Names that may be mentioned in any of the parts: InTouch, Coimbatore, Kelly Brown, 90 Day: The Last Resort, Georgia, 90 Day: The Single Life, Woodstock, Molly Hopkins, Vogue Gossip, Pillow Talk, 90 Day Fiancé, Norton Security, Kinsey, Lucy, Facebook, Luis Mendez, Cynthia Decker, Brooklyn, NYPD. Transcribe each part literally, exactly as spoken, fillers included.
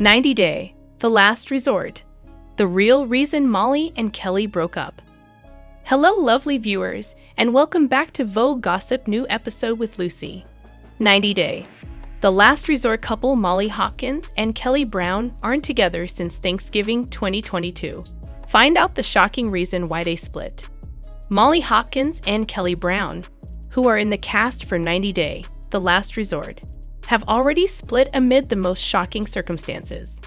ninety Day: The Last Resort, the real reason Molly and Kelly broke up. Hello lovely viewers, and welcome back to Vogue Gossip new episode with Lucy. ninety Day: The Last Resort couple Molly Hopkins and Kelly Brown aren't together since Thanksgiving twenty twenty-two. Find out the shocking reason why they split. Molly Hopkins and Kelly Brown, who are in the cast for ninety Day: The Last Resort, have already split amid the most shocking circumstances.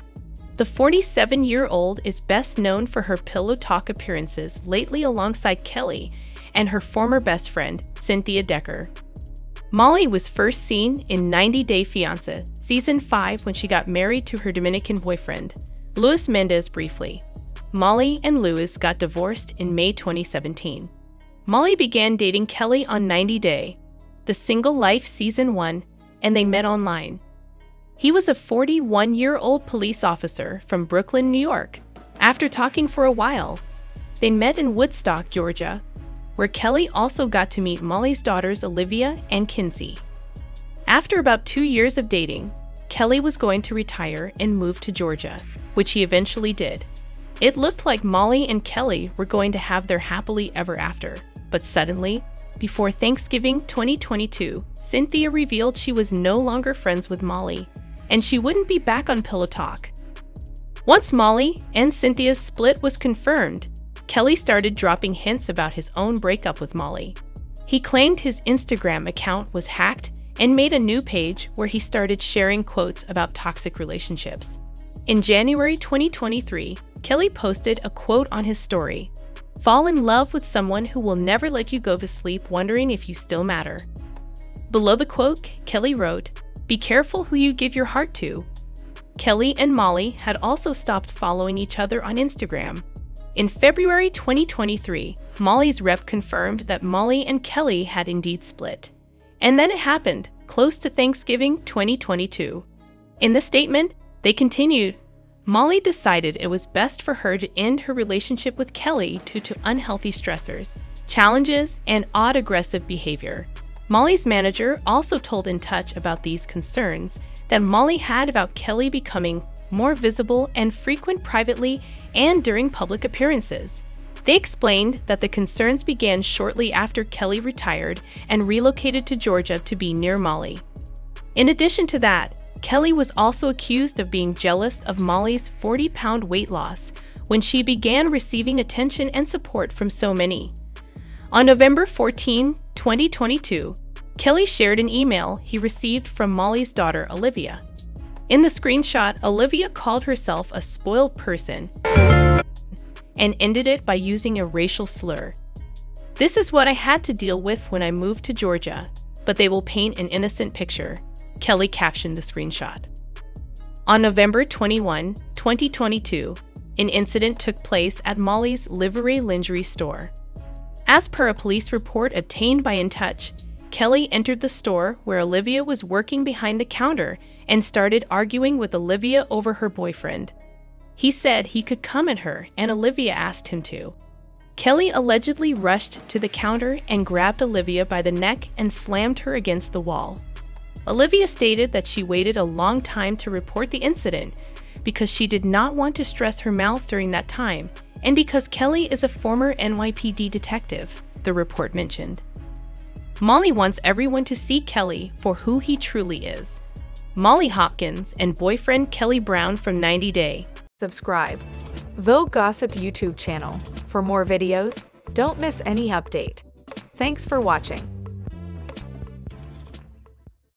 The forty-seven-year-old is best known for her Pillow Talk appearances lately alongside Kelly and her former best friend, Cynthia Decker. Molly was first seen in ninety Day Fiancé Season five when she got married to her Dominican boyfriend, Luis Mendez, briefly. Molly and Luis got divorced in May twenty seventeen. Molly began dating Kelly on ninety Day: The Single Life Season one, and they met online. He was a forty-one-year-old police officer from Brooklyn, New York. After talking for a while, they met in Woodstock, Georgia, where Kelly also got to meet Molly's daughters Olivia and Kinsey. After about two years of dating, Kelly was going to retire and move to Georgia, which he eventually did. It looked like Molly and Kelly were going to have their happily ever after, but suddenly, before Thanksgiving twenty twenty-two, Cynthia revealed she was no longer friends with Molly, and she wouldn't be back on Pillow Talk. Once Molly and Cynthia's split was confirmed, Kelly started dropping hints about his own breakup with Molly. He claimed his Instagram account was hacked and made a new page where he started sharing quotes about toxic relationships. In January twenty twenty-three, Kelly posted a quote on his story: "Fall in love with someone who will never let you go to sleep wondering if you still matter." Below the quote, Kelly wrote, "Be careful who you give your heart to." Kelly and Molly had also stopped following each other on Instagram. In February twenty twenty-three, Molly's rep confirmed that Molly and Kelly had indeed split. And then it happened, close to Thanksgiving twenty twenty-two. In the statement, they continued, "Molly decided it was best for her to end her relationship with Kelly due to unhealthy stressors, challenges, and odd aggressive behavior." Molly's manager also told InTouch about these concerns that Molly had about Kelly becoming more visible and frequent privately and during public appearances. They explained that the concerns began shortly after Kelly retired and relocated to Georgia to be near Molly. In addition to that, Kelly was also accused of being jealous of Molly's forty-pound weight loss when she began receiving attention and support from so many. On November fourteenth, twenty twenty-two, Kelly shared an email he received from Molly's daughter Olivia. In the screenshot, Olivia called herself a spoiled person and ended it by using a racial slur. "This is what I had to deal with when I moved to Georgia, but they will paint an innocent picture," Kelly captioned the screenshot. On November twenty-first, twenty twenty-two, an incident took place at Molly's Livery Lingerie store. As per a police report obtained by InTouch, Kelly entered the store where Olivia was working behind the counter and started arguing with Olivia over her boyfriend. He said he could come at her, and Olivia asked him to. Kelly allegedly rushed to the counter and grabbed Olivia by the neck and slammed her against the wall. Olivia stated that she waited a long time to report the incident because she did not want to stress her mouth during that time and because Kelly is a former N Y P D detective, the report mentioned. Molly wants everyone to see Kelly for who he truly is. Molly Hopkins and boyfriend Kelly Brown from ninety Day. Subscribe Vogue Gossip YouTube channel for more videos. Don't miss any update. Thanks for watching.